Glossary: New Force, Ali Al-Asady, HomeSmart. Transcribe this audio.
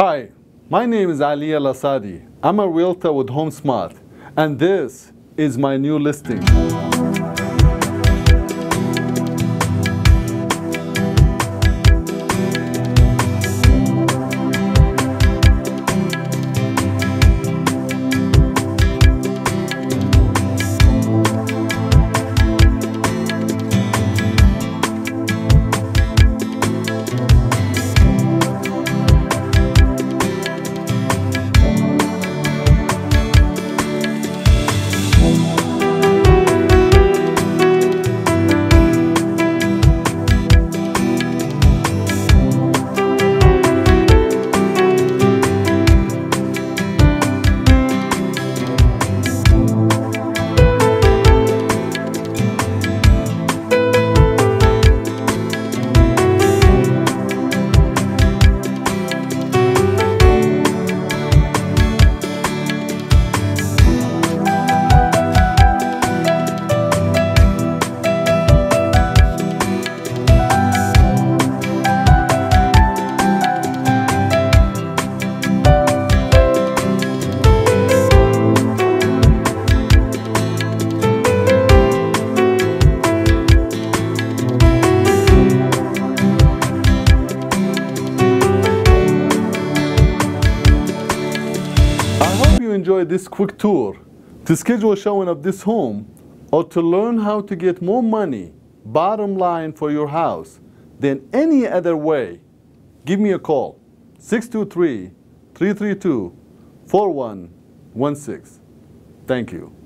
Hi, my name is Ali Al-Asady. I'm a realtor with HomeSmart, and this is my new listing. Enjoy this quick tour. To schedule showing of this home or to learn how to get more money bottom line for your house than any other way, give me a call 623-332-4116. Thank you.